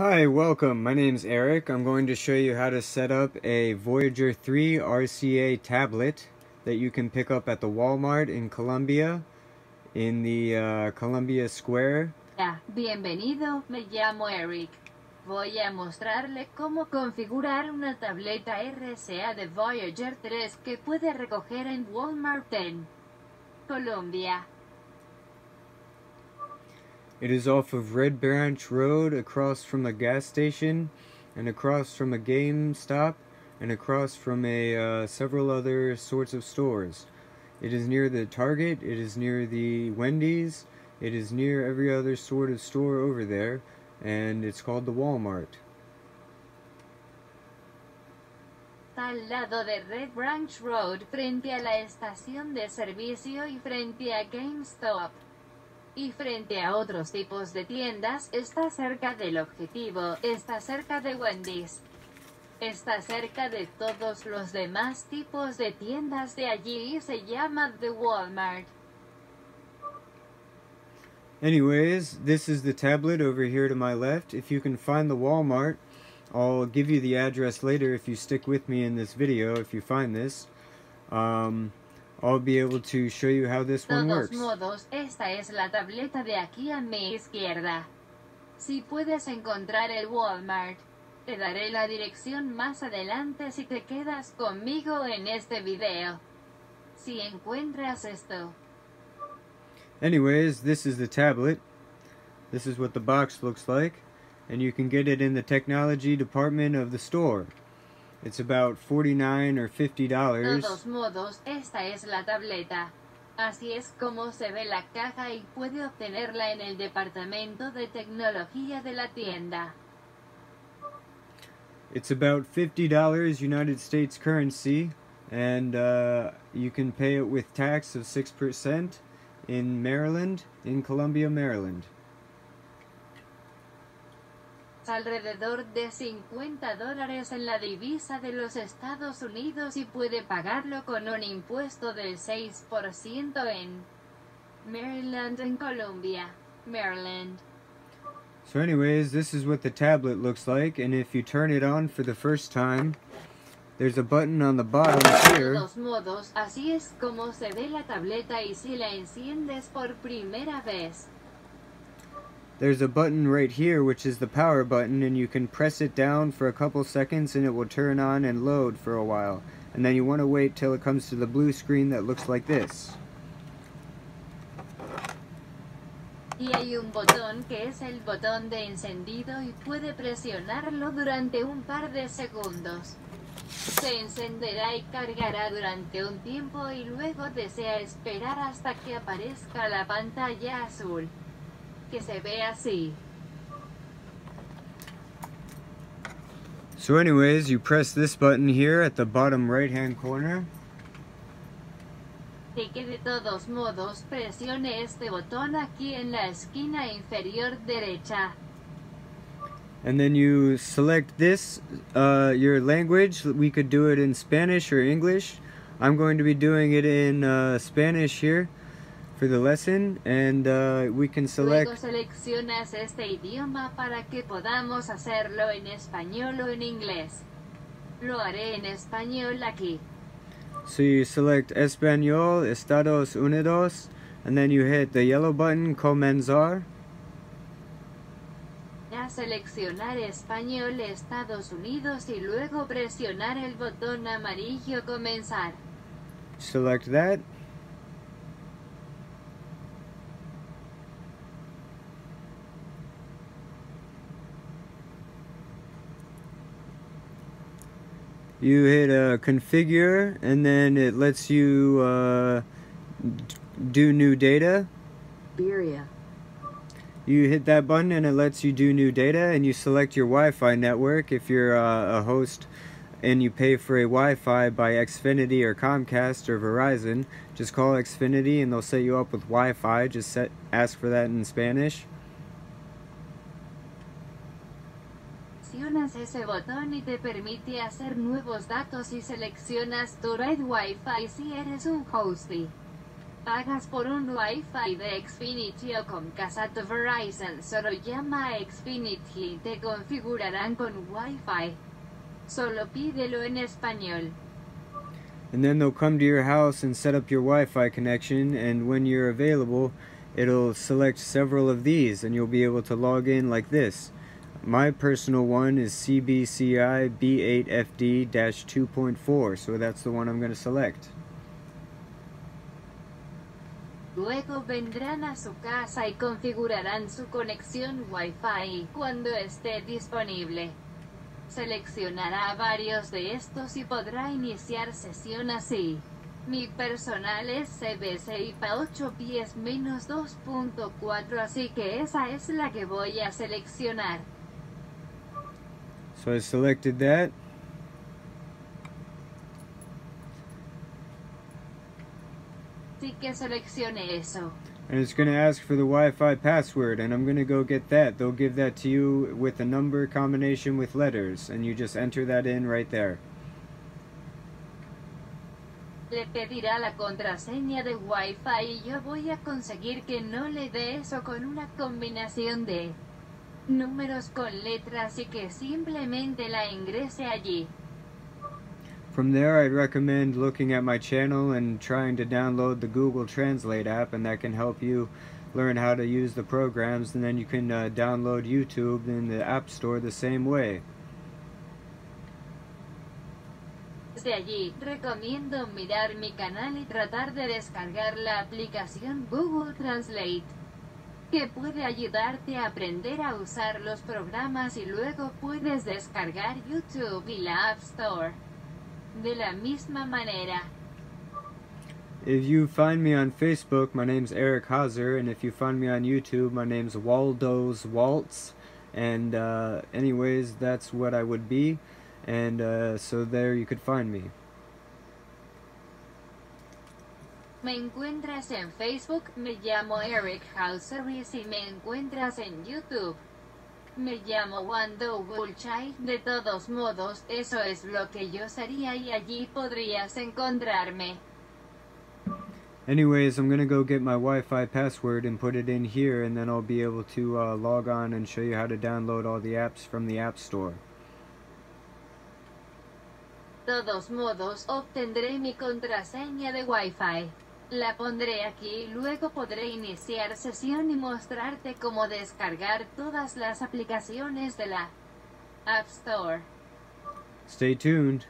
Hi, welcome. My name's Eric. I'm going to show you how to set up a Voyager 3 RCA tablet that you can pick up at the Walmart in Colombia, in the Colombia Square. Bienvenido, me llamo Eric. Voy a mostrarle cómo configurar una tableta RCA de Voyager 3 que puede recoger en Walmart en Colombia. It is off of Red Branch Road, across from a gas station, and across from a GameStop, and across from a several other sorts of stores. It is near the Target, it is near the Wendy's, it is near every other sort of store over there, and it's called the Walmart. Al lado de Red Branch Road, frente a la estación de servicio y frente a GameStop. Y frente a otros tipos de tiendas, está cerca del objetivo, está cerca de Wendy's, está cerca de todos los demás tipos de tiendas de allí y se llama The Walmart. Anyways, this is the tablet over here to my left. If you can find the Walmart, I'll give you the address later if you stick with me in this video, if you find this. I'll be able to show you how this one works. De todos modos, esta es la tableta de aquí a mi izquierda. Si puedes encontrar el Walmart, te daré la dirección más adelante si te quedas conmigo en este video. Si encuentras esto. Anyways, this is the tablet. This is what the box looks like, and you can get it in the technology department of the store. It's about $49 or $50. De todos modos, esta es la tableta. Así es como se ve la caja y puede obtenerla en el departamento de tecnología de la tienda. It's about $50 United States currency, and you can pay it with tax of 6% in Maryland, in Columbia, Maryland. Alrededor de $50 en la divisa de los Estados Unidos y puede pagarlo con un impuesto del 6% en Maryland, en Colombia, Maryland. So anyways, this is what the tablet looks like, and if you turn it on for the first time, there's a button on the bottom here. De todos modos, así es como se ve la tableta y si la enciendes por primera vez. There's a button right here which is the power button, and you can press it down for a couple seconds and it will turn on and load for a while. And then you want to wait till it comes to the blue screen that looks like this. Y hay un botón que es el botón de encendido y puede presionarlo durante un par de segundos. Se encenderá y cargará durante un tiempo y luego desea esperar hasta que aparezca la pantalla azul, que se ve así. So anyways, you press this button here at the bottom right hand corner. Y que de todos modos presione este botón aquí en la esquina inferior derecha. And then you select this, your language. We could do it in Spanish or English. I'm going to be doing it in Spanish here for the lesson, and we can select. Luego seleccionas este idioma para que podamos hacerlo en español o en inglés. Lo haré en español aquí. So you select Español, Estados Unidos, and then you hit the yellow button, Comenzar. A seleccionar Español, Estados Unidos, y luego presionar el botón amarillo, Comenzar. Select that. You hit configure, and then it lets you do new data. You hit that button and it lets you do new data, and you select your Wi-Fi network if you're a host and you pay for a Wi-Fi by Xfinity or Comcast or Verizon. Just call Xfinity and they'll set you up with Wi-Fi. Just ask for that in Spanish. Presionas ese botón y te permite hacer nuevos datos y seleccionas tu red Wi-Fi si eres un hosty. pagas por un Wi-Fi de Xfinity o Comcast at Verizon, solo llama a Xfinity y te configurarán con Wi-Fi. Solo pídelo en español. And then they'll come to your house and set up your Wi-Fi connection, and when you're available, it'll select several of these and you'll be able to log in like this. My personal one is CBCI B8FD-2.4, so that's the one I'm going to select. Luego vendrán a su casa y configurarán su conexión Wi-Fi cuando esté disponible. Seleccionará varios de estos y podrá iniciar sesión así. Mi personal es CBC IPA 810-2.4, así que esa es la que voy a seleccionar. So I selected that. Así que seleccioné eso. And it's going to ask for the Wi-Fi password, and I'm going to go get that. They'll give that to you with a number combination with letters, and you just enter that in right there. Le pedirá la contraseña de Wi-Fi y yo voy a conseguir que no le dé eso con una combinación de números con letras y que simplemente la ingrese allí. From there, I'd recommend looking at my channel and trying to download the Google Translate app, and that can help you learn how to use the programs, and then you can download YouTube in the App Store the same way. Desde allí, recomiendo mirar mi canal y tratar de descargar la aplicación Google Translate, que puede ayudarte a aprender a usar los programas, y luego puedes descargar YouTube y la App Store de la misma manera. If you find me on Facebook, my name's Eric Hauser, and if you find me on YouTube, my name's Waldo's Waltz, and anyways, that's what I would be, and so there you could find me. Me encuentras en Facebook, me llamo Eric Hauser, y si me encuentras en YouTube, me llamo Waldo's Waltz. De todos modos, eso es lo que yo sería y allí podrías encontrarme. Anyways, I'm gonna go get my Wi-Fi password and put it in here, and then I'll be able to log on and show you how to download all the apps from the App Store. De todos modos, obtendré mi contraseña de Wi-Fi. La pondré aquí, luego podré iniciar sesión y mostrarte cómo descargar todas las aplicaciones de la App Store. Stay tuned.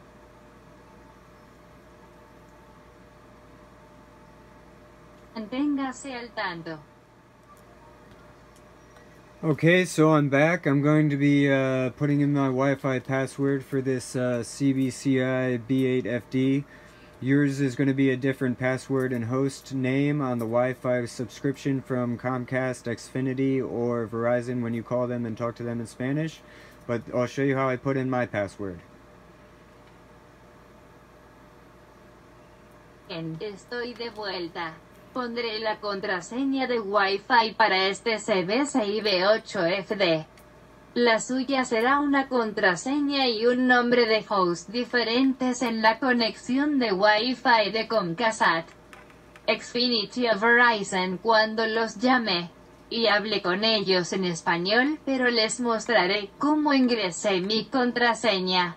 Manténgase al tanto. Okay, so I'm back. I'm going to be putting in my Wi-Fi password for this CBCI B8FD. Yours is going to be a different password and host name on the Wi-Fi subscription from Comcast, Xfinity, or Verizon when you call them and talk to them in Spanish. But I'll show you how I put in my password. Estoy de vuelta. Pondré la contraseña de Wi-Fi para este CBCI B8FD. La suya será una contraseña y un nombre de host diferentes en la conexión de Wi-Fi de Comcast, Xfinity o Verizon cuando los llame y hablé con ellos en español, pero les mostraré cómo ingresé mi contraseña.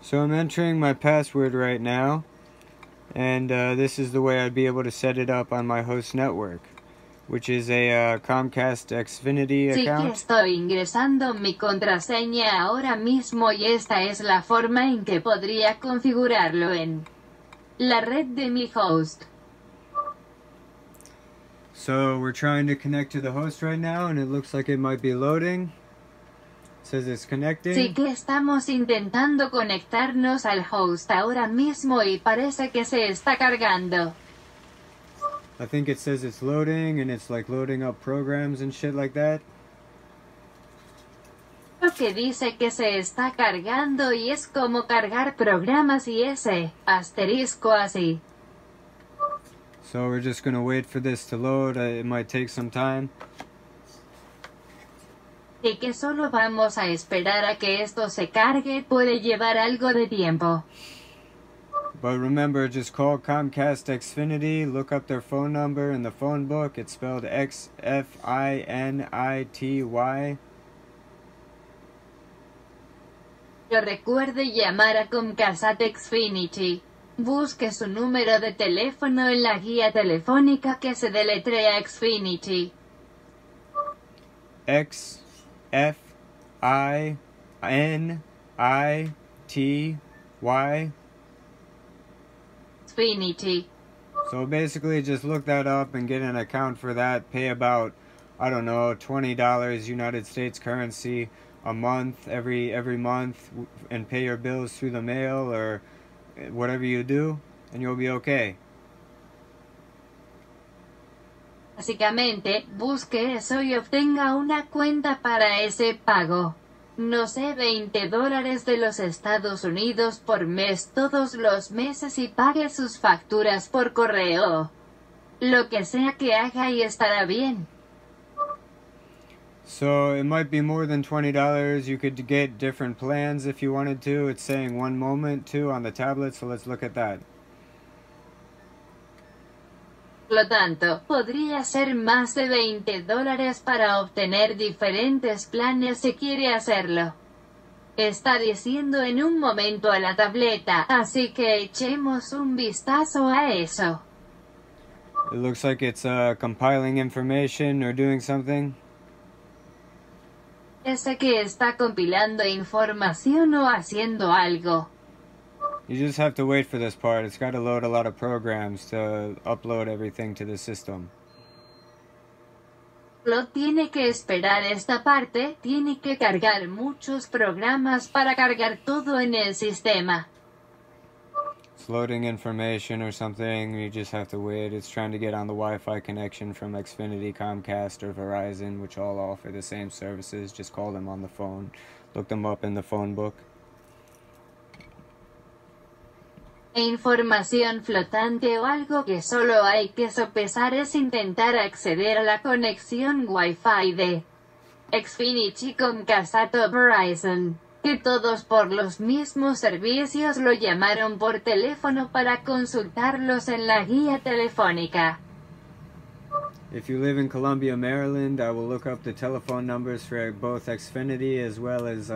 So I'm entering my password right now, and this is the way I'd be able to set it up on my host network, which is a Comcast Xfinity account. Sí, que estoy ingresando mi contraseña ahora mismo y esta es la forma en que podría configurarlo en la red de mi host. So we're trying to connect to the host right now, and it looks like it might be loading. It says it's connecting. Sí, que estamos intentando conectarnos al host ahora mismo y parece que se está cargando. I think it says it's loading, and it's like loading up programs and shit like that. Lo que dice que se está cargando y es como cargar programas y ese asterisco así. So we're just going to wait for this to load. It might take some time. Y que solo vamos a esperar a que esto se cargue, puede llevar algo de tiempo. But remember, just call Comcast Xfinity, look up their phone number in the phone book. It's spelled Xfinity. Pero recuerde llamar a Comcast Xfinity. Busque su número de teléfono en la guía telefónica que se deletrea Xfinity. Xfinity. Xfinity. So basically just look that up and get an account for that. Pay about, I don't know, $20 United States currency a month, every month, and pay your bills through the mail or whatever you do, and you'll be okay. Básicamente, busque eso y obtenga una cuenta para ese pago. No sé, $20 de los Estados Unidos por mes todos los meses y pague sus facturas por correo. Lo que sea que haga y estará bien. So it might be more than $20. You could get different plans if you wanted to. It's saying one moment, two on the tablet, so let's look at that. Por lo tanto, podría ser más de $20 para obtener diferentes planes si quiere hacerlo. Está diciendo en un momento a la tableta, así que echemos un vistazo a eso. It looks like it's compiling information or doing something. Parece que está compilando información o haciendo algo. You just have to wait for this part. It's got to load a lot of programs to upload everything to the system. Lo tiene que esperar esta parte. Tiene que cargar muchos programas para cargar todo en el sistema. It's loading information or something. You just have to wait. It's trying to get on the Wi-Fi connection from Xfinity, Comcast, or Verizon, which all offer the same services. Just call them on the phone. Look them up in the phone book. Información flotante o algo que solo hay que sopesar es intentar acceder a la conexión Wi-Fi de Xfinity, Comcast o Verizon, que todos por los mismos servicios lo llamaron por teléfono para consultarlos en la guía telefónica. If you live in Columbia, Maryland, I will look up the telephone numbers for both Xfinity as well as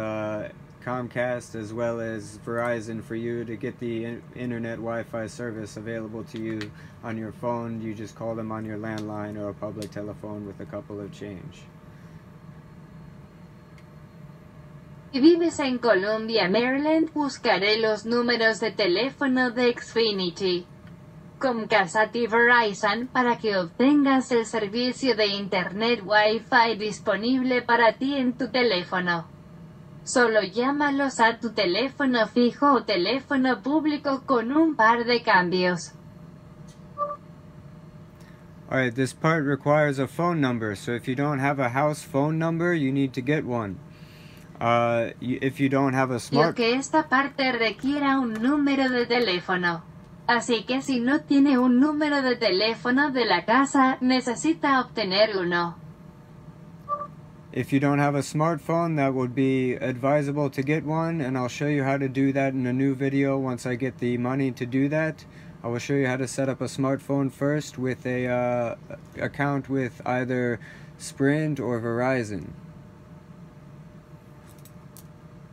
Comcast as well as Verizon for you to get the internet Wi-Fi service available to you on your phone. You just call them on your landline or a public telephone with a couple of change. Si vives en Colombia, Maryland, buscaré los números de teléfono de Xfinity, Comcast y Verizon para que obtengas el servicio de internet Wi-Fi disponible para ti en tu teléfono. Solo llámalos a tu teléfono fijo o teléfono público con un par de cambios. Alright, this part requires a phone number. So if you don't have a house phone number, you need to get one. If you don't have a smartphone. Lo que esta parte requiera un número de teléfono. Así que si no tiene un número de teléfono de la casa, necesita obtener uno. If you don't have a smartphone, that would be advisable to get one, and I'll show you how to do that in a new video once I get the money to do that. I will show you how to set up a smartphone first with a account with either Sprint or Verizon.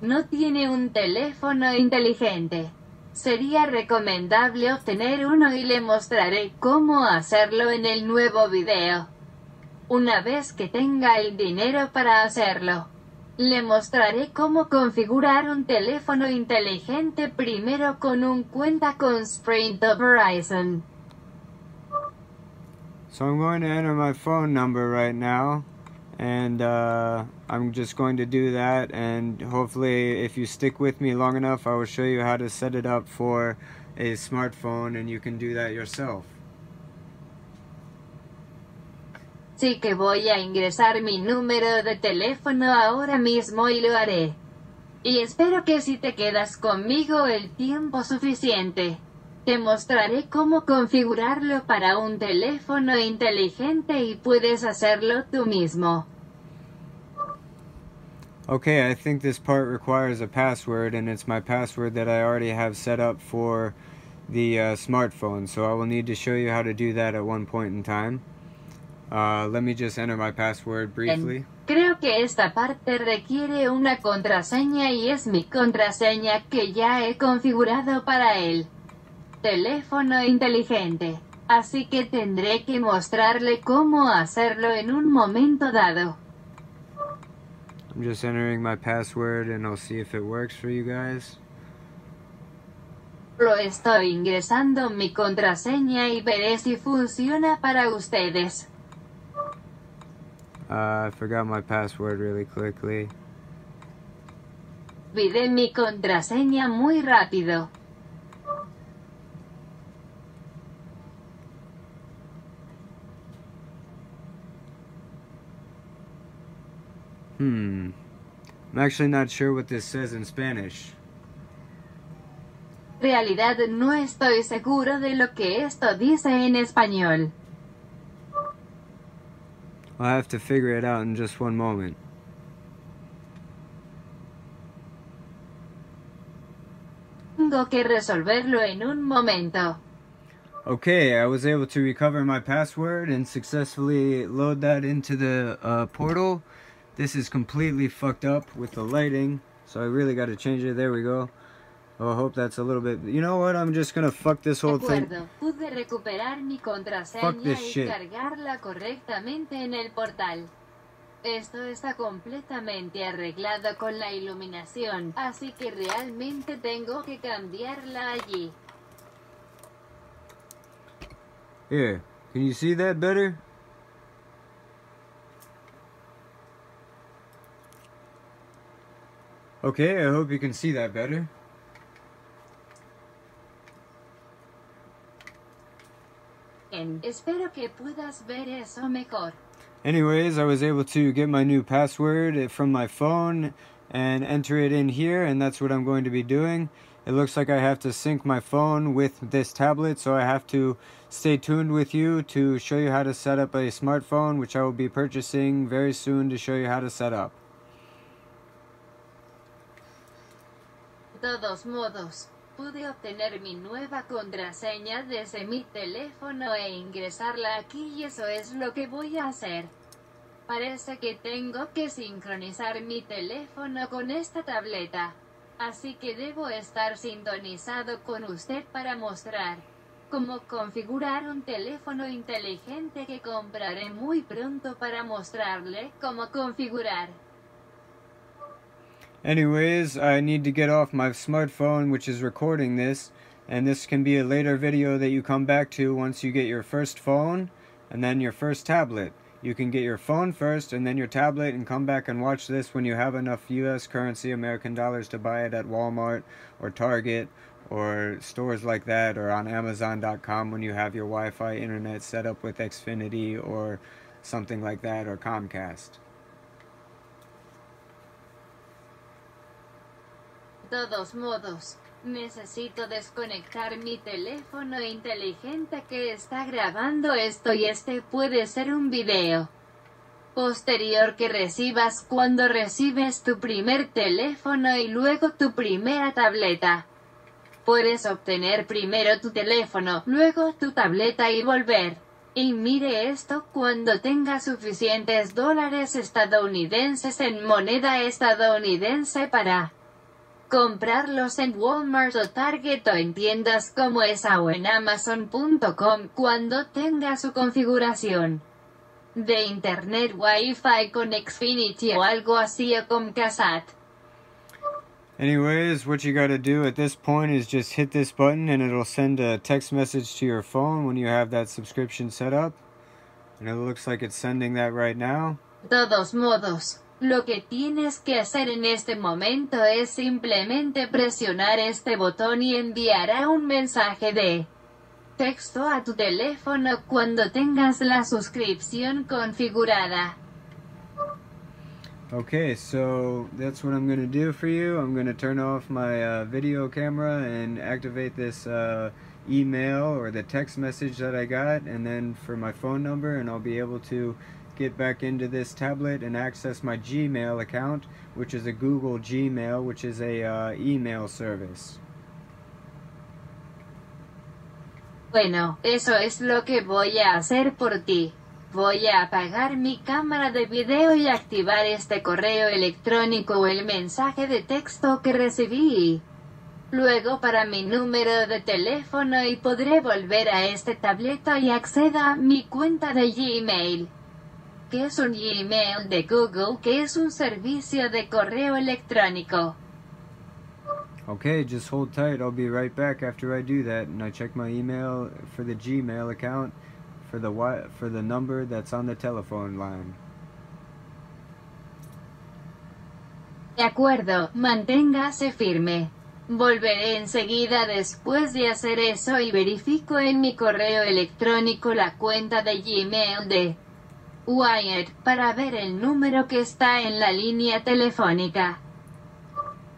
No tiene un teléfono inteligente. Sería recomendable obtener uno y le mostraré cómo hacerlo en el nuevo video. Una vez que tenga el dinero para hacerlo, le mostraré cómo configurar un teléfono inteligente primero con un cuenta con Sprint o Verizon. So I'm going to enter my phone number right now, and I'm just going to do that, and hopefully if you stick with me long enough, I will show you how to set it up for a smartphone, and you can do that yourself. Así que voy a ingresar mi número de teléfono ahora mismo y lo haré. Y espero que si te quedas conmigo el tiempo suficiente, te mostraré cómo configurarlo para un teléfono inteligente y puedes hacerlo tú mismo. Okay, I think this part requires a password, and it's my password that I already have set up for the smartphone, so I will need to show you how to do that at one point in time. Let me just enter my password briefly. Creo que esta parte requiere una contraseña y es mi contraseña que ya he configurado para el teléfono inteligente. Así que tendré que mostrarle cómo hacerlo en un momento dado. I'm just entering my password and I'll see if it works for you guys. Lo estoy ingresando mi contraseña y veré si funciona para ustedes. I forgot my password really quickly. Olvidé mi contraseña muy rápido. I'm actually not sure what this says in Spanish. En realidad no estoy seguro de lo que esto dice en español. I'll have to figure it out in just one moment. Tengo que resolverlo en un momento. Okay, I was able to recover my password and successfully load that into the portal. This is completely fucked up with the lighting, so I really got to change it. There we go. Oh, I hope that's a little bit... You know what? I'm just gonna fuck this whole thing. Pude recuperar mi contraseña fuck this shit. Y cargarla correctamente en el portal. Esto está completamente arreglado con la iluminación, así que realmente tengo que cambiarla allí. Here, can you see that better? Okay, I hope you can see that better. Espero que puedas ver eso mejor. Anyways, I was able to get my new password from my phone and enter it in here, and that's what I'm going to be doing. It looks like I have to sync my phone with this tablet, so I have to stay tuned with you to show you how to set up a smartphone, which I will be purchasing very soon to show you how to set up. De todos modos, pude obtener mi nueva contraseña desde mi teléfono e ingresarla aquí, y eso es lo que voy a hacer. Parece que tengo que sincronizar mi teléfono con esta tableta, así que debo estar sintonizado con usted para mostrar cómo configurar un teléfono inteligente que compraré muy pronto para mostrarle cómo configurar. Anyways, I need to get off my smartphone, which is recording this, and this can be a later video that you come back to once you get your first phone and then your first tablet. You can get your phone first and then your tablet, and come back and watch this when you have enough US currency, American dollars, to buy it at Walmart or Target or stores like that, or on Amazon.com when you have your Wi-Fi internet set up with Xfinity or something like that, or Comcast. De todos modos, necesito desconectar mi teléfono inteligente que está grabando esto, y este puede ser un video posterior que recibas cuando recibes tu primer teléfono y luego tu primera tableta. Puedes obtener primero tu teléfono, luego tu tableta y volver. Y mire esto cuando tenga suficientes dólares estadounidenses en moneda estadounidense para comprarlos en Walmart o Target, o en tiendas como esa, o en Amazon.com, cuando tenga su configuración de internet, Wi-Fi con Xfinity o algo así, o con Comcast. Anyways, what you gotta do at this point is just hit this button and it'll send a text message to your phone when you have that subscription set up. And it looks like it's sending that right now. De todos modos, lo que tienes que hacer en este momento es simplemente presionar este botón y enviará un mensaje de texto a tu teléfono cuando tengas la suscripción configurada. Okay, so that's what I'm going to do for you. I'm going to turn off my video camera and activate this email or the text message that I got, and then for my phone number, and I'll be able to get back into this tablet and access my Gmail account, which is a Google Gmail, which is a email service. Bueno, eso es lo que voy a hacer por ti. Voy a apagar mi cámara de video y activar este correo electrónico o el mensaje de texto que recibí. Luego para mi número de teléfono y podré volver a este tableto y acceda a mi cuenta de Gmail, que es un Gmail de Google, que es un servicio de correo electrónico. Okay, just hold tight. I'll be right back after I do that, and I check my email for the Gmail account. For the number that's on the telephone line. De acuerdo, manténgase firme. Volveré enseguida después de hacer eso y verifico en mi correo electrónico la cuenta de Gmail de Wyatt para ver el número que está en la línea telefónica.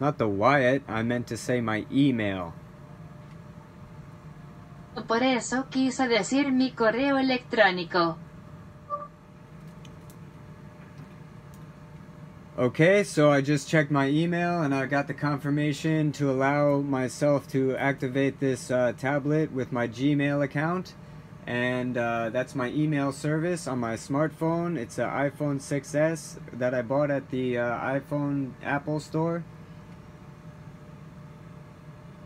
Not the Wyatt, I meant to say my email. Por eso quise decir mi correo electrónico. Okay, so I just checked my email and I got the confirmation to allow myself to activate this tablet with my Gmail account. And that's my email service on my smartphone. It's an iPhone 6s that I bought at the Apple Store.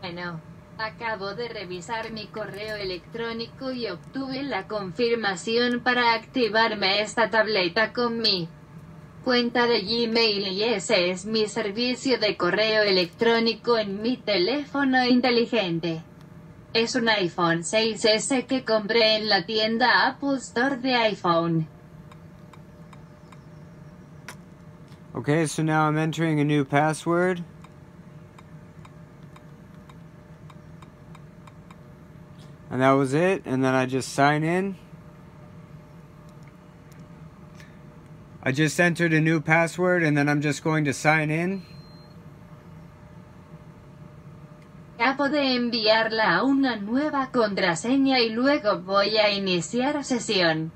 I know. Acabo de revisar mi correo electrónico y obtuve la confirmación para activarme esta tableta con mi cuenta de Gmail, y ese es mi servicio de correo electrónico en mi teléfono inteligente. Es un iPhone 6s que compré en la tienda Apple Store de iPhone. Okay, so now I'm entering a new password. And that was it, and then I just sign in. I just entered a new password, and then I'm just going to sign in. Acabo de enviarla a una nueva contraseña y luego voy a iniciar sesión.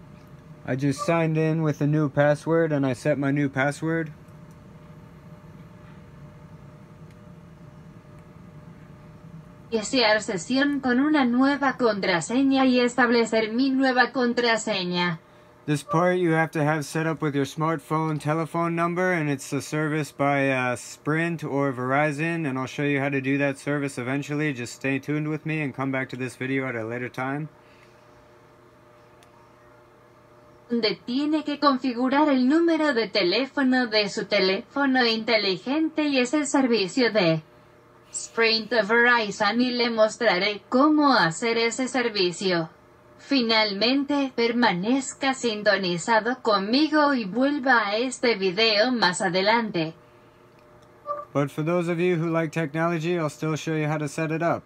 I just signed in with a new password, and I set my new password. Iniciar sesión con una nueva contraseña y establecer mi nueva contraseña. This part you have to have set up with your smartphone telephone number, and it's a service by Sprint or Verizon, and I'll show you how to do that service eventually. Just stay tuned with me and come back to this video at a later time. Donde tiene que configurar el número de teléfono de su teléfono inteligente y es el servicio de Sprint o Verizon, y le mostraré cómo hacer ese servicio. Finalmente, permanezca sintonizado conmigo y vuelva a este video más adelante. But for those of you who like technology, I'll still show you how to set it up.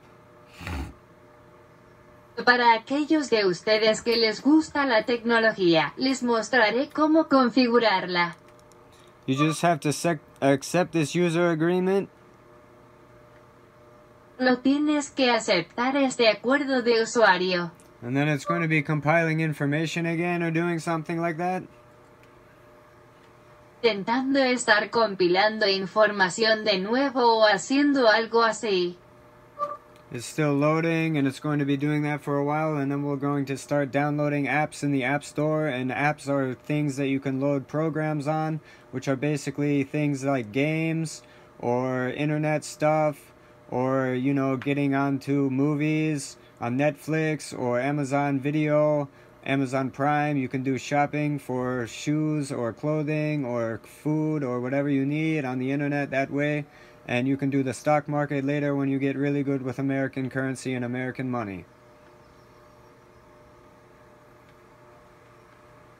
Para aquellos de ustedes que les gusta la tecnología, les mostraré cómo configurarla. You just have to accept this user agreement. Lo tienes que aceptar este acuerdo de usuario. And then it's going to be compiling information again or doing something like that. Intentando estar compilando información de nuevo o haciendo algo así. It's still loading, and it's going to be doing that for a while, and then we're going to start downloading apps in the App Store, and apps are things that you can load programs on, which are basically things like games or internet stuff, or, you know, getting onto movies on Netflix or Amazon Video, Amazon Prime. You can do shopping for shoes or clothing or food or whatever you need on the internet that way. And you can do the stock market later when you get really good with American currency and American money.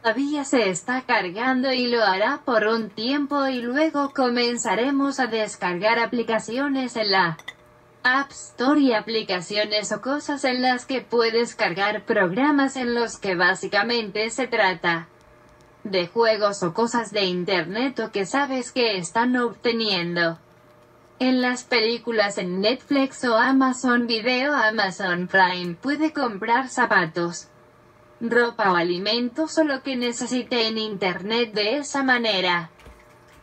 Todavía se está cargando y lo hará por un tiempo, y luego comenzaremos a descargar aplicaciones en la App Store y aplicaciones o cosas en las que puedes cargar programas, en los que básicamente se trata de juegos o cosas de internet o que sabes que están obteniendo en las películas en Netflix o Amazon Video. Amazon Prime puede comprar zapatos, ropa o alimentos o lo que necesite en internet de esa manera.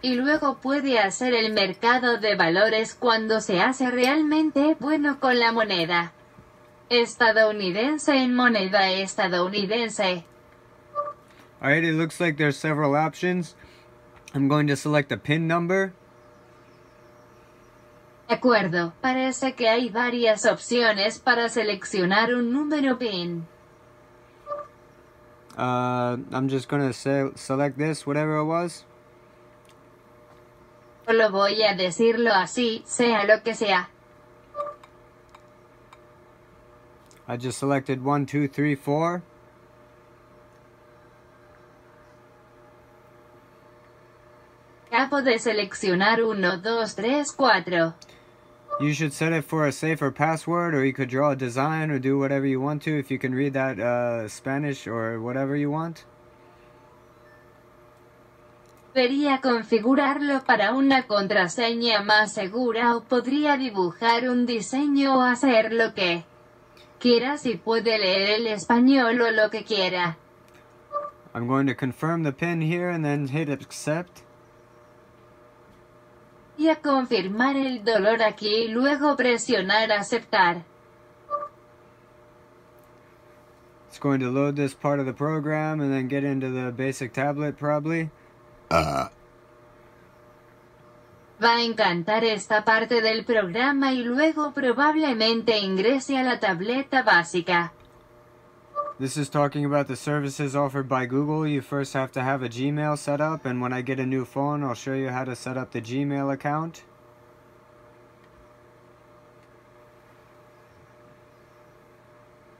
Y luego puede hacer el mercado de valores cuando se hace realmente bueno con la moneda. estadounidense en moneda estadounidense. Alright, it looks like there's several options. I'm going to select a PIN number. De acuerdo, parece que hay varias opciones para seleccionar un número PIN. I'm just going to select this, whatever it was. Solo voy a decirlo así, sea lo que sea. I just selected 1, 2, 3, 4. Acabo de seleccionar 1, 2, 3, 4. You should set it for a safer password, or you could draw a design, or do whatever you want to, if you can read that Spanish or whatever you want. Debería configurarlo para una contraseña más segura, o podría dibujar un diseño o hacer lo que quiera si puede leer el español o lo que quiera. I'm going to confirm the pin here and then hit accept. Y a confirmar el dolor aquí y luego presionar aceptar. It's going to load this part of the program and then get into the basic tablet probably. Va a encantar esta parte del programa y luego probablemente ingrese a la tableta básica. This is talking about the services offered by Google. You first have to have a Gmail set up, and when I get a new phone, I'll show you how to set up the Gmail account.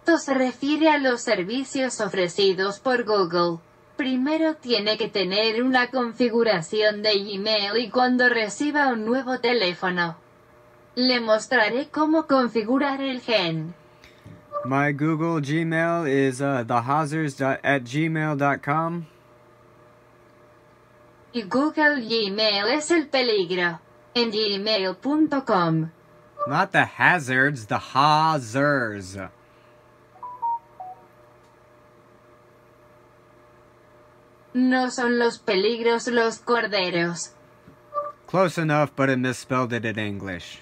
Esto se refiere a los servicios ofrecidos por Google. Primero tiene que tener una configuración de Gmail y cuando reciba un nuevo teléfono, le mostraré cómo configurar el Gen. My Google Gmail is thehausers@gmail.com. Y Google Gmail es el peligro en gmail.com. Not the hazards, the hazards. No son los peligros los corderos. Close enough, but it misspelled it in English.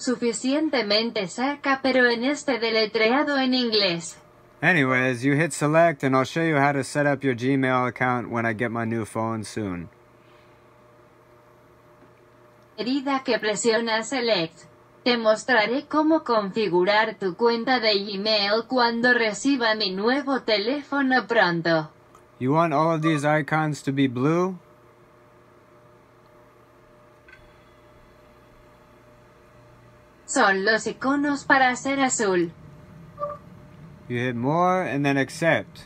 Suficientemente cerca, pero en este deletreado en inglés. Anyways, you hit select and I'll show you how to set up your Gmail account when I get my new phone soon. Herida que presiona select. Te mostraré cómo configurar tu cuenta de Gmail cuando reciba mi nuevo teléfono pronto. You want all of these icons to be blue? Son los iconos para hacer azul. You hit more and then accept.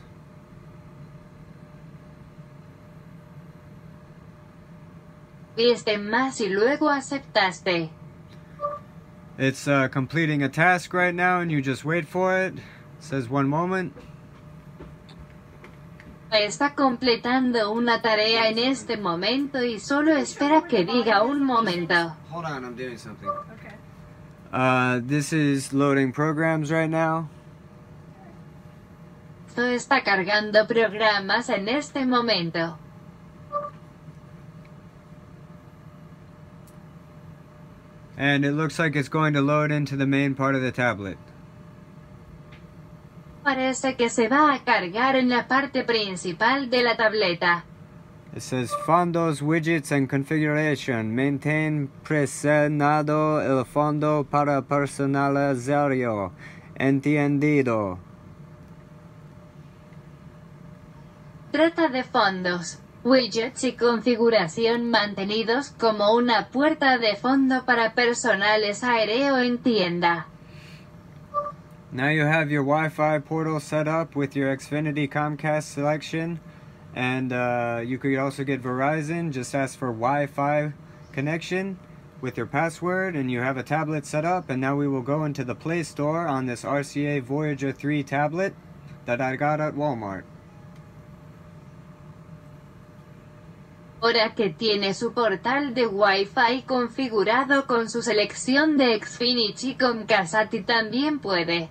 Viste más y luego aceptaste. It's completing a task right now and you just wait for it. It says one moment. Está completando una tarea en este momento y solo espera que diga un momento. Hold on, I'm doing something. Okay. This is loading programs right now. Esto está cargando programas en este momento. And it looks like it's going to load into the main part of the tablet. Parece que se va a cargar en la parte principal de la tableta. It says fondos, widgets and configuration. Maintain presionado el fondo para personalizarlo. Entendido. Trata de fondos, widgets y configuración mantenidos como una puerta de fondo para personales aéreo en tienda. Now you have your Wi-Fi portal set up with your Xfinity Comcast selection, and you could also get Verizon. Just ask for Wi-Fi connection with your password and you have a tablet set up. And now we will go into the Play Store on this RCA Voyager 3 tablet that I got at Walmart. Ahora que tiene su portal de Wi-Fi configurado con su selección de Xfinity con Casati, también puede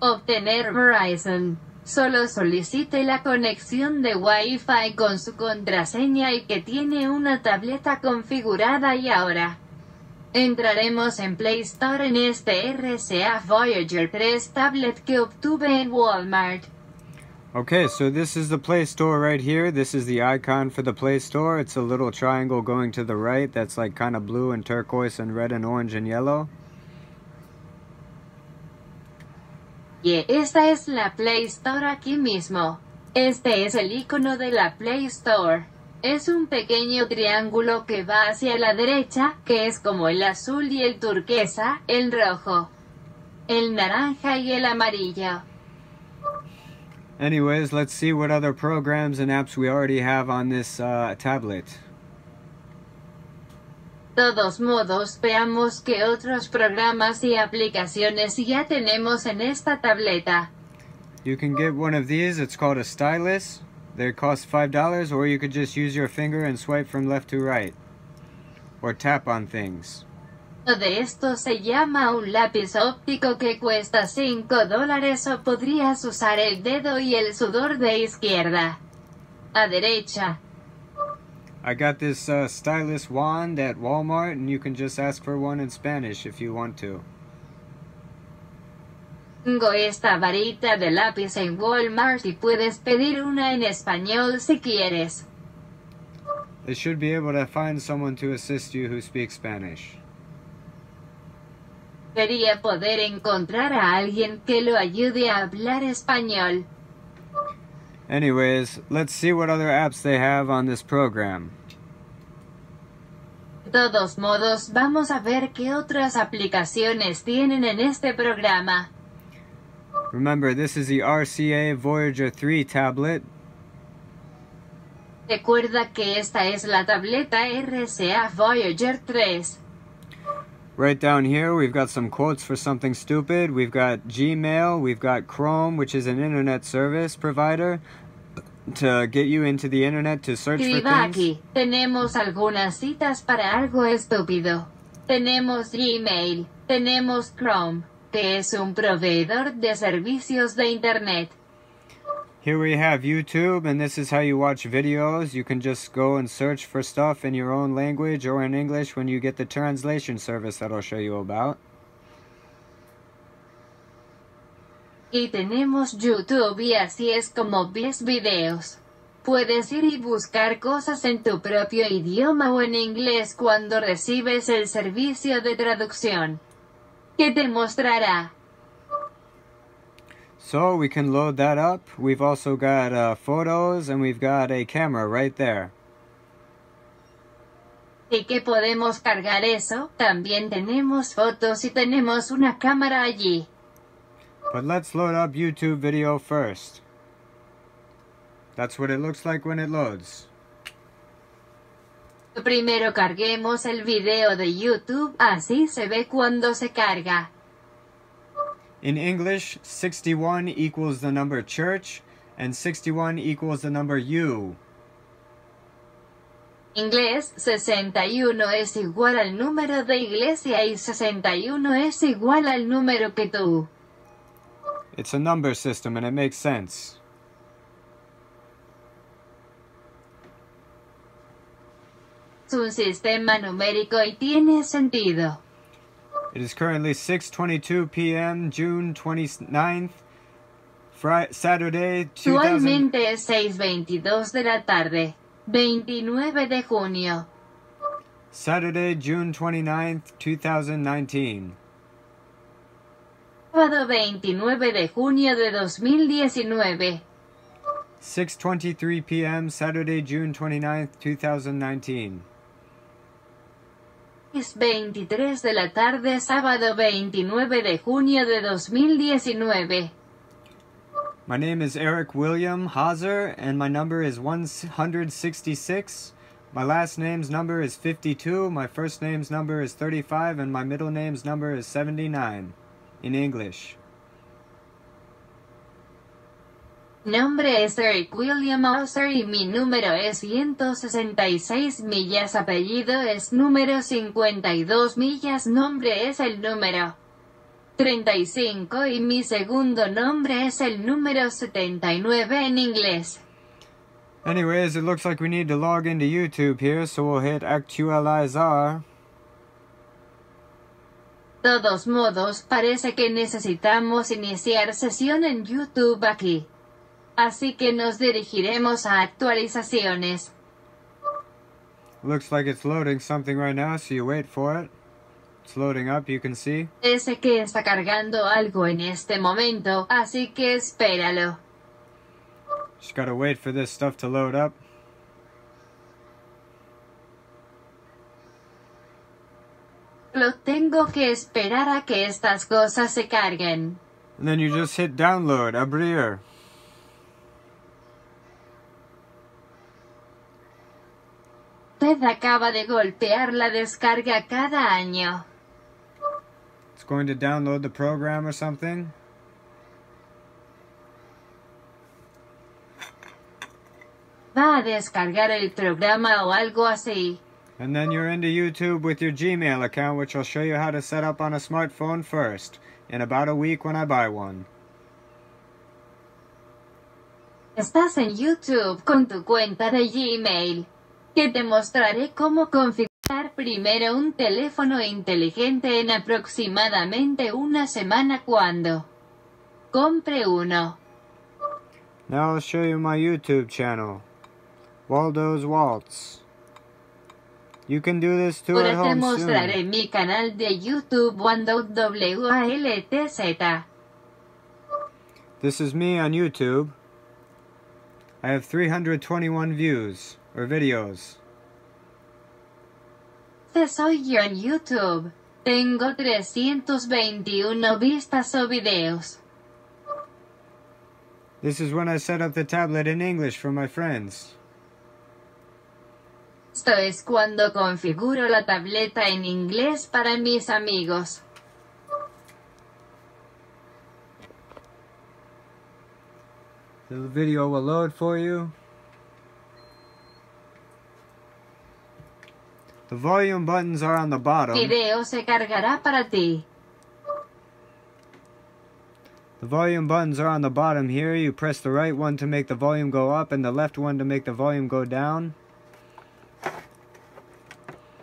obtener Verizon. Solo solicite la conexión de Wi-Fi con su contraseña y que tiene una tableta configurada y ahora Entraremos en Play Store en este RCA Voyager 3 tablet que obtuve en Walmart. Okay, so this is the Play Store right here. This is the icon for the Play Store. It's a little triangle going to the right that's like kind of blue and turquoise and red and orange and yellow. Y esta es la Play Store aquí mismo. Este es el icono de la Play Store. Es un pequeño triángulo que va hacia la derecha, que es como el azul y el turquesa, el rojo, el naranja y el amarillo. Anyways, let's see what other programs and apps we already have on this tablet. De todos modos, veamos qué otros programas y aplicaciones ya tenemos en esta tableta. You can get one of these, it's called a stylus. They cost $5, or you could just use your finger and swipe from left to right. Or tap on things. Uno de estos se llama un lápiz óptico que cuesta $5 o podrías usar el dedo y el sudor de izquierda a derecha. I got this stylus wand at Walmart and you can just ask for one in Spanish if you want to. Tengo esta varita de lápiz en Walmart y puedes pedir una en español si quieres. They should be able to find someone to assist you who speaks Spanish. Debería poder encontrar a alguien que lo ayude a hablar español. Anyways, let's see what other apps they have on this program. De todos modos, vamos a ver qué otras aplicaciones tienen en este programa. Remember, this is the RCA Voyager 3 tablet. Recuerda que esta es la tableta RCA Voyager 3. Right down here, we've got some quotes for something stupid. We've got Gmail, we've got Chrome, which is an internet service provider to get you into the internet to search for things. Aquí tenemos algunas citas para algo estúpido. Tenemos Gmail, tenemos Chrome, que es un proveedor de servicios de internet. Here we have YouTube, and this is how you watch videos. You can just go and search for stuff in your own language or in English when you get the translation service that I'll show you about. Y tenemos YouTube, y así es como ves videos. Puedes ir y buscar cosas en tu propio idioma o en inglés cuando recibes el servicio de traducción, que te mostrará. So we can load that up. We've also got photos and we've got a camera right there. Y que podemos cargar eso. También tenemos fotos y tenemos una cámara allí. But let's load up YouTube video first. That's what it looks like when it loads. Primero carguemos el video de YouTube. Así se ve cuando se carga. In English, 61 equals the number church, and 61 equals the number you. Inglés, 61 es igual al número de iglesia y 61 es igual al número que tú. It's a number system and it makes sense. Es un sistema numérico y tiene sentido. It is currently 6:22 p.m. June 29th, Saturday, 2000. Actualmente es 6:22 de la tarde, 29 de junio. Saturday, June 29th, 2019. Sábado 29 de junio de 2019. 6:23 p.m. Saturday, June 29th, 2019. 23 de la tarde, sábado 29 de junio de 2019. My name is Eric William Hauser and my number is 166. My last name's number is 52, my first name's number is 35, and my middle name's number is 79 in English. Mi nombre es Eric William Hauser y mi número es 166 millas, apellido es número 52 millas, nombre es el número 35 y mi segundo nombre es el número 79 en inglés. Anyways, it looks like we need to log into YouTube here, so we'll hit actualizar. Todos modos, parece que necesitamos iniciar sesión en YouTube aquí. Así que nos dirigiremos a actualizaciones. Looks like it's loading something right now, so you wait for it. It's loading up, you can see. Parece que está cargando algo en este momento, así que espéralo. Just gotta wait for this stuff to load up. Lo tengo que esperar a que estas cosas se carguen. And then you just hit download, abrir. Ted acaba de golpear la descarga cada año. It's going to download the program or something. Va a descargar el programa o algo así. And then you're into YouTube with your Gmail account, which I'll show you how to set up on a smartphone first, in about a week when I buy one. Estás en YouTube con tu cuenta de Gmail, que te mostraré cómo configurar primero un teléfono inteligente en aproximadamente una semana cuando compre uno. Now I'll show you my YouTube channel, Waldo's Waltz. You can do this too at home soon. Ahora te mostraré mi canal de YouTube WALTZ. This is me on YouTube. I have 321 views or videos. Este soy yo en YouTube. Tengo 321 vistas o videos. This is when I set up the tablet in English for my friends. Esto es cuando configuro la tableta en inglés para mis amigos. The video will load for you. The volume buttons are on the bottom. El video se cargará para ti. The volume buttons are on the bottom here. You press the right one to make the volume go up and the left one to make the volume go down.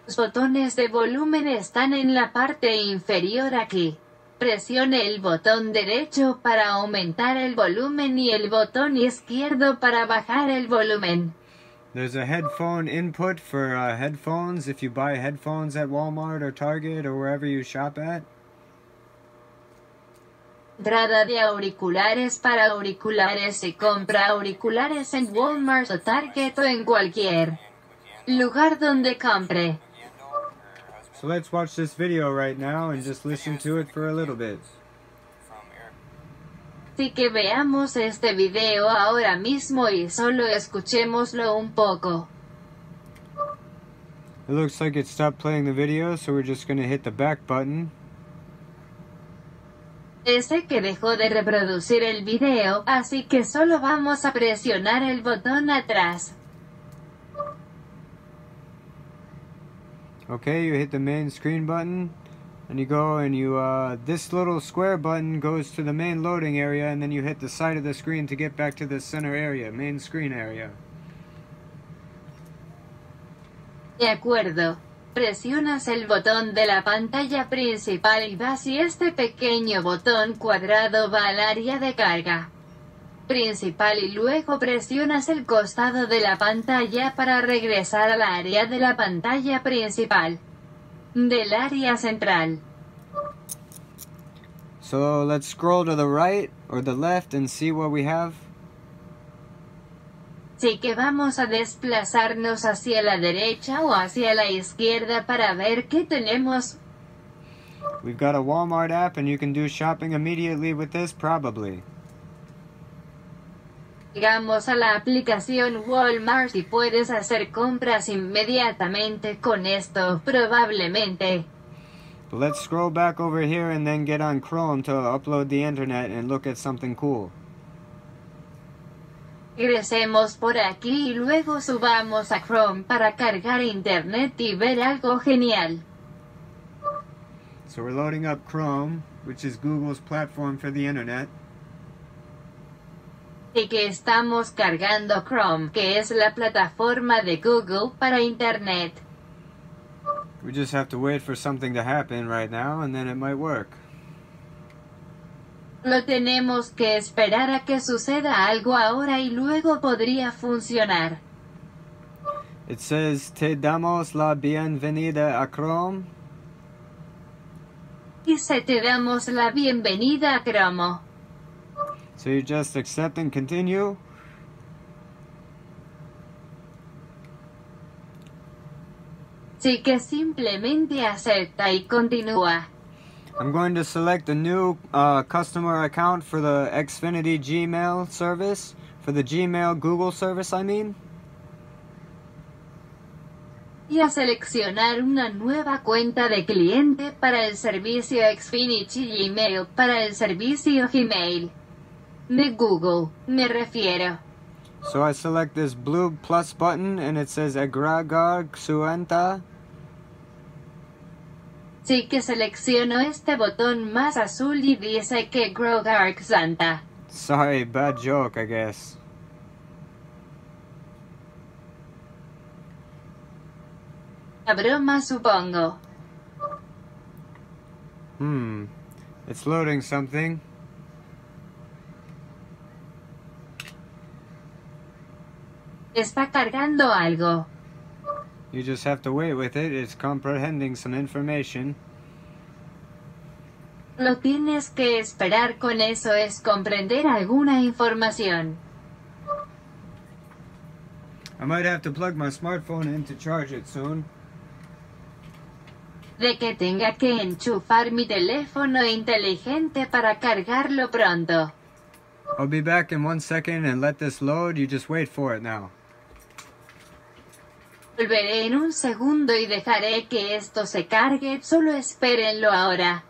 Los botones de volumen están en la parte inferior aquí. Presione el botón derecho para aumentar el volumen y el botón izquierdo para bajar el volumen. There's a headphone input for headphones if you buy headphones at Walmart or Target or wherever you shop at. Entrada de auriculares para auriculares y compra auriculares en Walmart o Target o en cualquier lugar donde compre. So let's watch this video right now and just listen to it for a little bit. Así que veamos este video ahora mismo y solo escuchémoslo un poco. It looks like it stopped playing the video, so we're just going to hit the back button. Parece que dejó de reproducir el video, así que solo vamos a presionar el botón atrás. Okay, you hit the main screen button, and you go and you, this little square button goes to the main loading area, and then you hit the side of the screen to get back to the center area, main screen area. De acuerdo. Presionas el botón de la pantalla principal y vas y este pequeño botón cuadrado va al área de carga principal y luego presionas el costado de la pantalla para regresar al área de la pantalla principal del área central. So let's scroll to the right or the left and see what we have. Así que vamos a desplazarnos hacia la derecha o hacia la izquierda para ver qué tenemos. We've got a Walmart app and you can do shopping immediately with this probably. Llegamos a la aplicación Walmart y puedes hacer compras inmediatamente con esto, probablemente. Let's scroll back over here and then get on Chrome to upload the internet and look at something cool. Regresemos por aquí y luego subamos a Chrome para cargar internet y ver algo genial. So we're loading up Chrome, which is Google's platform for the internet. Y que estamos cargando Chrome, que es la plataforma de Google para internet. We just have to wait for something to happen right now, and then it might work. Solo tenemos que esperar a que suceda algo ahora y luego podría funcionar. It says, te damos la bienvenida a Chrome. Dice, te damos la bienvenida a Chrome. So you just accept and continue. Así que simplemente acepta y continúa. I'm going to select a new customer account for the Xfinity Gmail service, for the Gmail Google service, I mean. Y a seleccionar una nueva cuenta de cliente para el servicio Xfinity Gmail, para el servicio Gmail de Google, me refiero. So I select this blue plus button and it says agregar su cuenta. Así que selecciono este botón más azul y dice que Grogark Santa. Sorry, bad joke, I guess. La broma, supongo. It's loading something. Está cargando algo. You just have to wait with it. It's comprehending some information. Lo tienes que esperar con eso, es comprender alguna información. I might have to plug my smartphone in to charge it soon. De que tenga que enchufar mi teléfono inteligente para cargarlo pronto. I'll be back in 1 second and let this load. You just wait for it now. Volveré en un segundo y dejaré que esto se cargue, solo espérenlo ahora.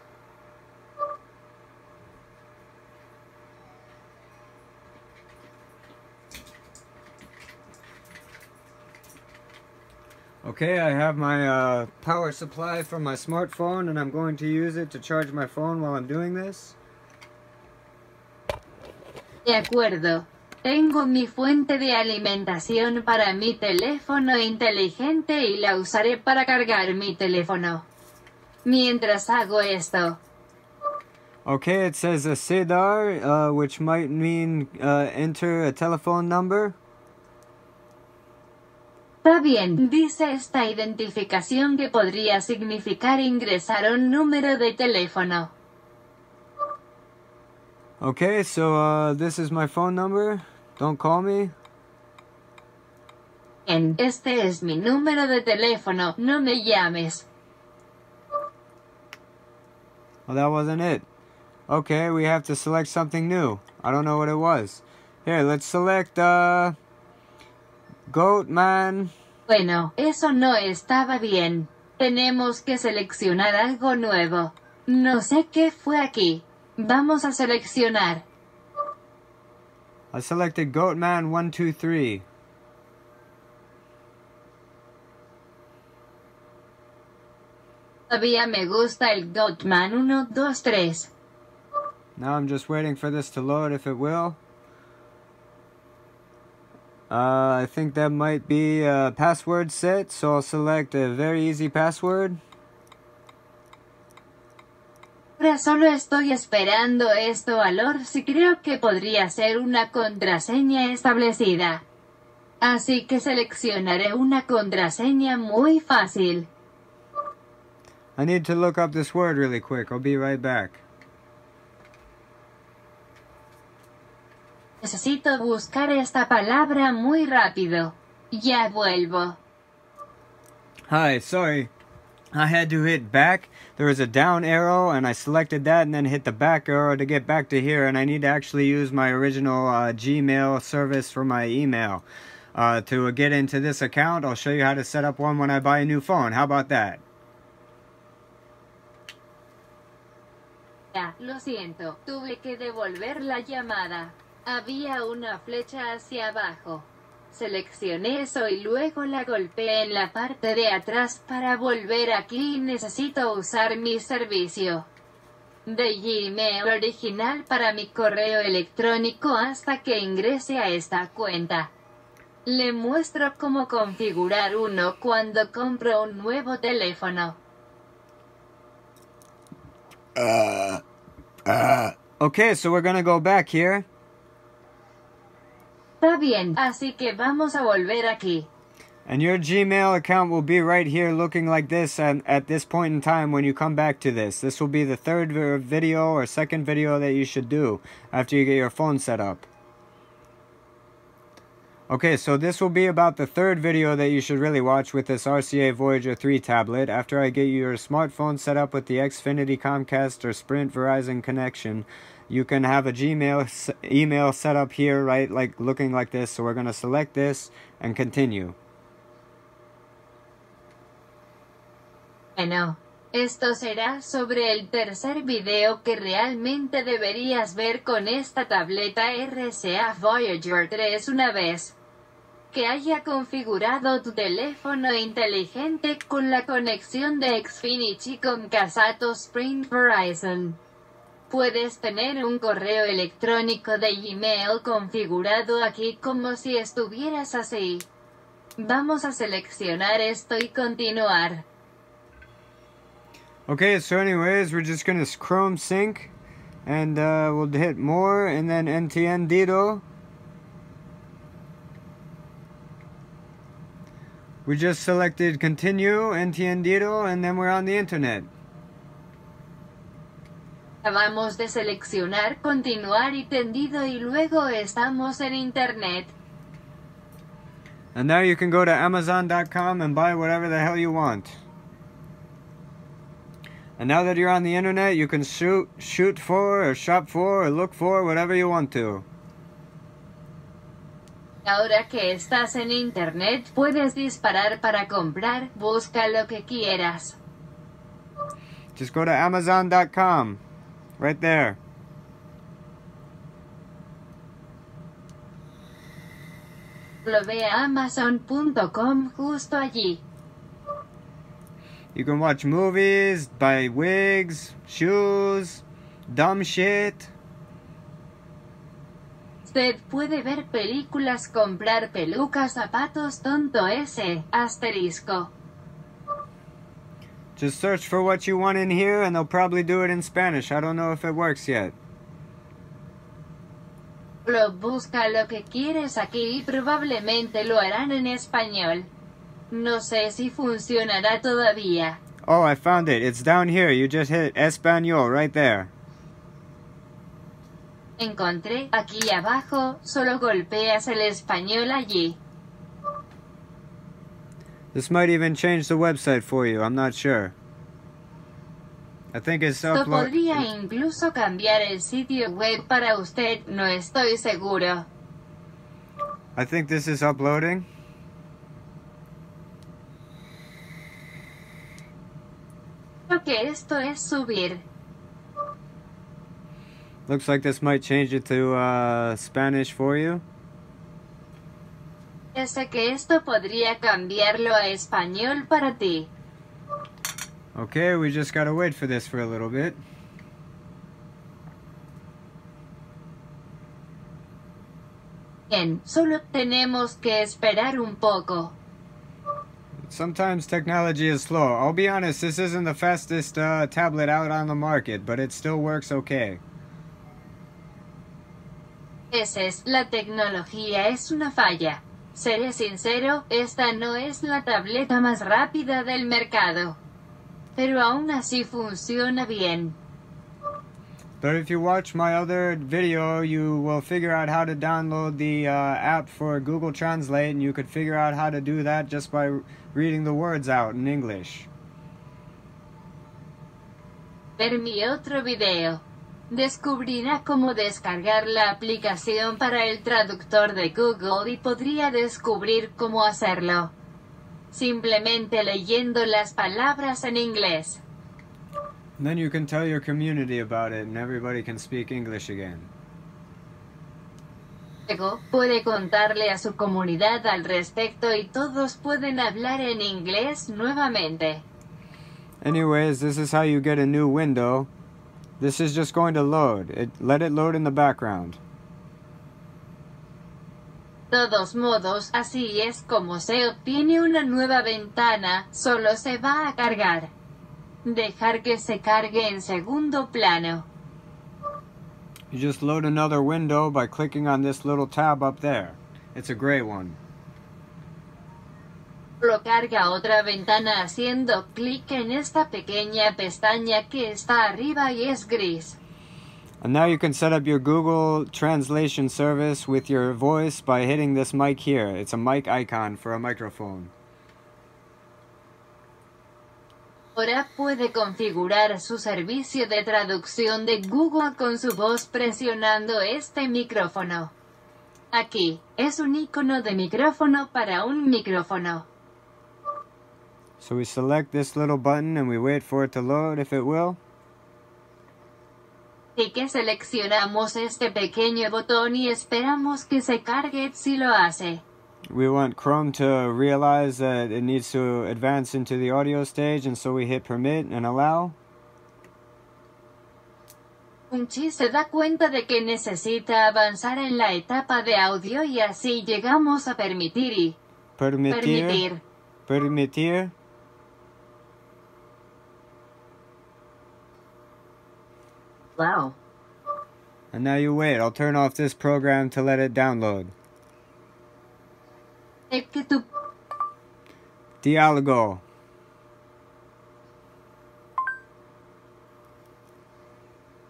Okay, I have my power supply for my smartphone and I'm going to use it to charge my phone while I'm doing this. De acuerdo. Tengo mi fuente de alimentación para mi teléfono inteligente y la usaré para cargar mi teléfono mientras hago esto. Okay, it says a CEDAR, which might mean enter a telephone number. Está bien, dice esta identificación que podría significar ingresar un número de teléfono. Okay, so this is my phone number. Don't call me. Este es mi número de teléfono. No me llames. Well, that wasn't it. Okay, we have to select something new. I don't know what it was. Here, let's select Goat Man. Bueno, eso no estaba bien. Tenemos que seleccionar algo nuevo. No sé qué fue aquí. Vamos a seleccionar. I selected Goatman 123. Todavía me gusta el Goatman 123. Now I'm just waiting for this to load if it will. I think that might be a password set, so I'll select a very easy password. Ahora solo estoy esperando esto, valor, si creo que podría ser una contraseña establecida. Así que seleccionaré una contraseña muy fácil. I need to look up this word really quick. I'll be right back. Necesito buscar esta palabra muy rápido. Ya vuelvo. Hi, sorry. I had to hit back. There was a down arrow and I selected that and then hit the back arrow to get back to here, and I need to actually use my original Gmail service for my email. To get into this account, I'll show you how to set up one when I buy a new phone. How about that? Ya, lo siento. Tuve que devolver la llamada. Había una flecha hacia abajo. Seleccioné eso y luego la golpeé en la parte de atrás para volver aquí. Necesito usar mi servicio de Gmail original para mi correo electrónico hasta que ingrese a esta cuenta. Le muestro cómo configurar uno cuando compro un nuevo teléfono. Okay, so we're gonna go back here. Está bien, así que vamos a volver aquí. And your Gmail account will be right here looking like this at this point in time when you come back to this. This will be the third video or second video that you should do after you get your phone set up. Okay, so this will be about the third video that you should really watch with this RCA Voyager 3 tablet after I get your smartphone set up with the Xfinity, Comcast, or Sprint Verizon connection. You can have a Gmail email set up here, right, like looking like this. So we're going to select this and continue. Bueno, esto será sobre el tercer video que realmente deberías ver con esta tableta RCA Voyager 3 una vez que haya configurado tu teléfono inteligente con la conexión de Xfinity con Casato Sprint Verizon. Puedes tener un correo electrónico de Gmail configurado aquí como si estuvieras así. Vamos a seleccionar esto y continuar. Okay, so anyways, we're just gonna Chrome sync, and we'll hit more, and then entendido. We just selected continue, entendido, and then we're on the internet. Acabamos de seleccionar continuar y tendido, y luego estamos en internet. And now you can go to Amazon.com and buy whatever the hell you want. And now that you're on the internet, you can shoot for, or shop for, or look for, whatever you want to. Ahora que estás en internet, puedes disparar para comprar, busca lo que quieras. Just go to Amazon.com, right there. Lo ve a Amazon.com justo allí. You can watch movies, buy wigs, shoes, dumb shit. Usted puede ver películas, comprar pelucas, zapatos, tonto ese, asterisco. Just search for what you want in here and they'll probably do it in Spanish. I don't know if it works yet. Lo busca lo que quieres aquí y probablemente lo harán en español. No sé si funcionará todavía. Oh, I found it. It's down here. You just hit Español right there. Encontré aquí abajo. Solo golpeas el español allí. This might even change the website for you. I'm not sure. I think it's uploaded. Esto podría incluso cambiar el sitio web para usted. No estoy seguro. I think this is uploading. Que esto es subir. Looks like this might change it to Spanish for you. Parece que esto podría cambiarlo a español para ti. Okay, we just gotta wait for this for a little bit. Bien, solo tenemos que esperar un poco. Sometimes technology is slow. I'll be honest, this isn't the fastest tablet out on the market, but it still works okay. La tecnología es una falla. Seré sincero, esta no es la tableta más rápida del mercado. Pero aún así funciona bien. But if you watch my other video, you will figure out how to download the app for Google Translate, and you could figure out how to do that just by reading the words out in English. Ver mi otro video. Descubrirá cómo descargar la aplicación para el traductor de Google y podría descubrir cómo hacerlo simplemente leyendo las palabras en inglés. And then you can tell your community about it and everybody can speak English again. Luego puede contarle a su comunidad al respecto y todos pueden hablar en inglés nuevamente. Anyways, this is how you get a new window. This is just going to load. Let it load in the background. todos modos, así es como se obtiene una nueva ventana, solo se va a cargar. Dejar que se cargue en segundo plano. You just load another window by clicking on this little tab up there. It's a gray one. Lo carga otra ventana haciendo clic en esta pequeña pestaña que está arriba y es gris. And now you can set up your Google translation service with your voice by hitting this mic here. It's a mic icon for a microphone. Ahora puede configurar su servicio de traducción de Google con su voz presionando este micrófono. Aquí, es un icono de micrófono para un micrófono. So we select this little button and we wait for it to load if it will. Y que seleccionamos este pequeño botón y esperamos que se cargue si lo hace. We want Chrome to realize that it needs to advance into the audio stage, and so we hit permit and allow. Unchi se da cuenta de que necesita avanzar en la etapa de audio y así llegamos a permitir y... Permitir. Wow. And now you wait. I'll turn off this program to let it download. Diálogo.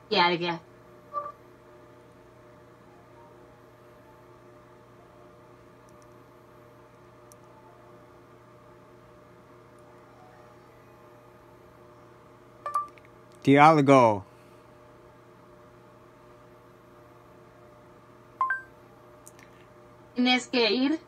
Diálogo. Diálogo. Tienes que ir.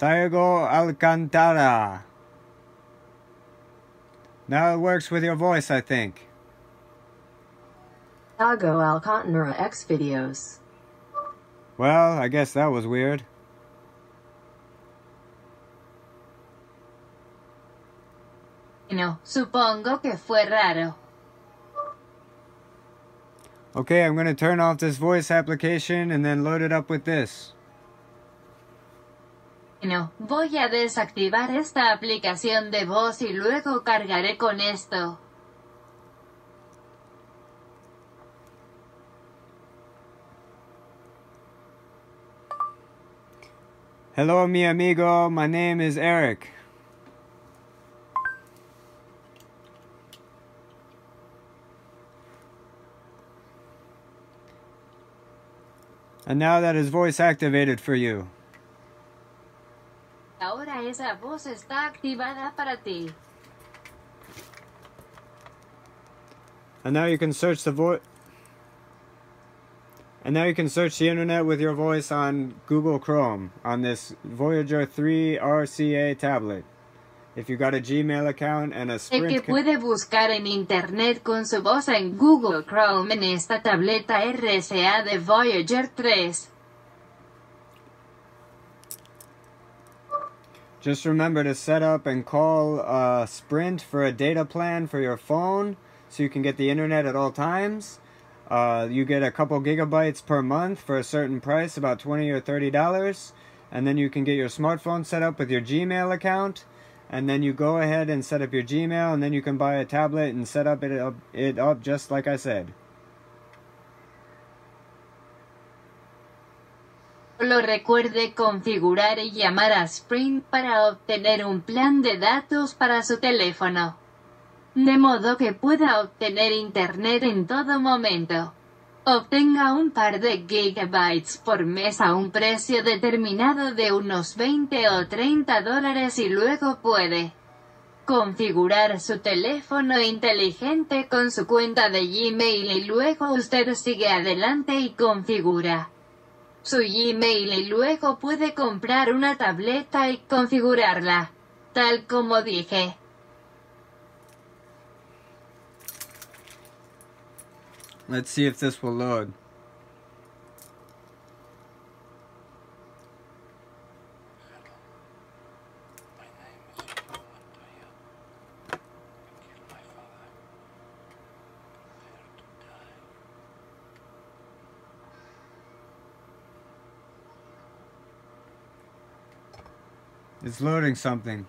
Diego Alcantara. Now it works with your voice, I think. Diego Alcantara X videos. Well, I guess that was weird. No, supongo que fue raro. Okay, I'm going to turn off this voice application and then load it up with this. Bueno, voy a desactivar esta aplicación de voz y luego cargaré con esto. Hello, mi amigo. My name is Eric. And now that is voice activated for you. Ahora esa voz está activada para ti. And now you can search the internet with your voice on Google Chrome on this Voyager 3 RCA tablet. If you got a Gmail account and a Sprint. El que puede buscar en internet con su voz en Google Chrome en esta tableta RCA de Voyager 3. Just remember to set up and call Sprint for a data plan for your phone so you can get the internet at all times. You get a couple gigabytes per month for a certain price, about $20 or $30. And then you can get your smartphone set up with your Gmail account. And then you go ahead and set up your Gmail, and then you can buy a tablet and set up it up just like I said. Solo recuerde configurar y llamar a Sprint para obtener un plan de datos para su teléfono. De modo que pueda obtener internet en todo momento. Obtenga un par de gigabytes por mes a un precio determinado de unos $20 o $30 y luego puede configurar su teléfono inteligente con su cuenta de Gmail y luego usted sigue adelante y configura su Gmail y luego puede comprar una tableta y configurarla, tal como dije. Let's see if this will load. My name is It's loading something.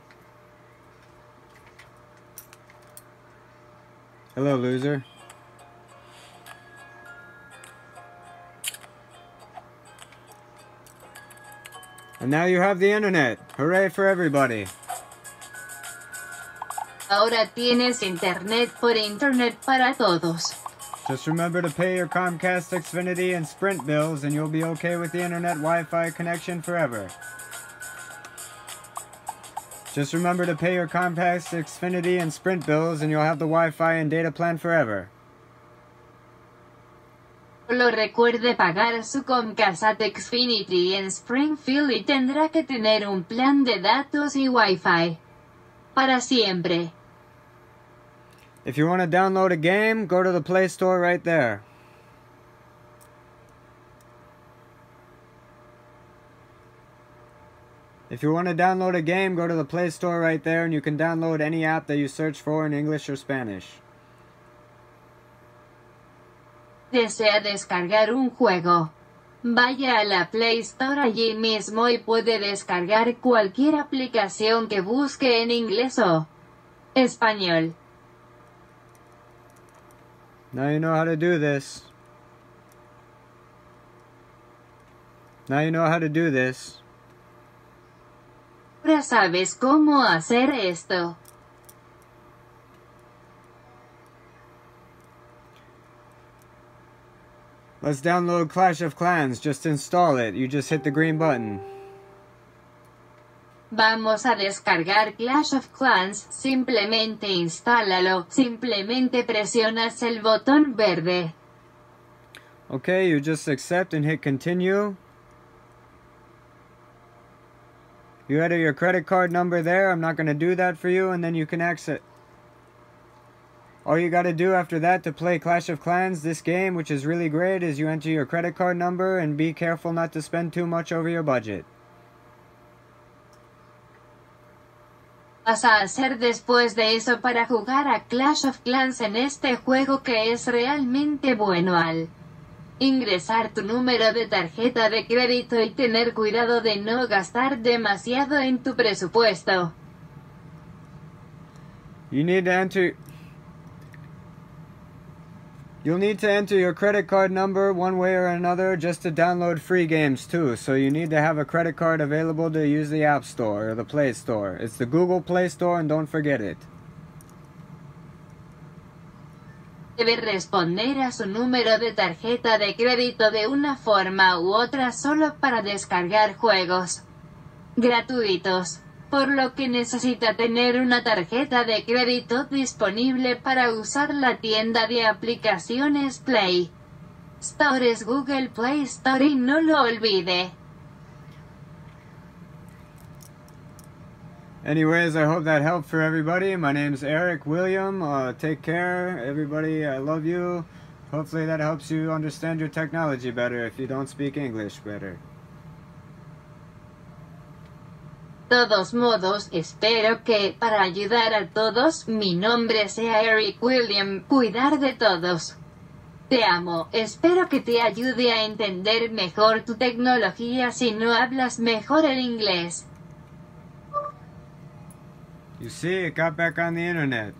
Hello, loser. And now you have the internet. Hooray for everybody. Ahora tienes internet por internet para todos. Just remember to pay your Comcast, Xfinity, and Sprint bills and you'll be okay with the internet Wi-Fi connection forever. Just remember to pay your Comcast, Xfinity, and Sprint bills and you'll have the Wi-Fi and data plan forever. Solo recuerde pagar su Comcast, Xfinity en Springfield y tendrá que tener un plan de datos y Wi-Fi. Para siempre. If you want to download a game, go to the Play Store right there. If you want to download a game, go to the Play Store right there and you can download any app that you search for in English or Spanish. Desea descargar un juego. Vaya a la Play Store allí mismo y puede descargar cualquier aplicación que busque en inglés o español. Now you know how to do this. Now you know how to do this. Ahora sabes cómo hacer esto. Let's download Clash of Clans. Just install it. You just hit the green button. Vamos a descargar Clash of Clans. Simplemente instálalo. Simplemente presionas el botón verde. Okay, you just accept and hit continue. You enter your credit card number there. I'm not going to do that for you, and then you can exit. All you gotta do after that to play Clash of Clans, this game, which is really great, is you enter your credit card number and be careful not to spend too much over your budget. Vas a hacer después de eso para jugar a Clash of Clans en este juego que es realmente bueno al ingresar tu número de tarjeta de crédito y tener cuidado de no gastar demasiado en tu presupuesto. You'll need to enter your credit card number one way or another just to download free games too. So you need to have a credit card available to use the App Store or the Play Store. It's the Google Play Store and don't forget it. Debe responder a su número de tarjeta de crédito de una forma u otra solo para descargar juegos gratuitos, por lo que necesita tener una tarjeta de crédito disponible para usar la tienda de aplicaciones Play Store es Google Play Store y no lo olvide. Anyways, I hope that helped for everybody. My name's Eric William. Take care, everybody. I love you. Hopefully that helps you understand your technology better if you don't speak English better. De todos modos, espero que, para ayudar a todos, mi nombre sea Eric William, cuidar de todos. Te amo, espero que te ayude a entender mejor tu tecnología si no hablas mejor el inglés. You see, it got back on the internet.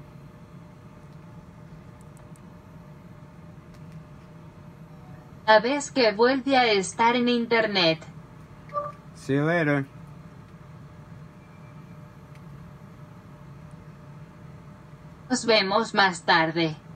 Sabes que vuelve a estar en internet. See you later. Nos vemos más tarde.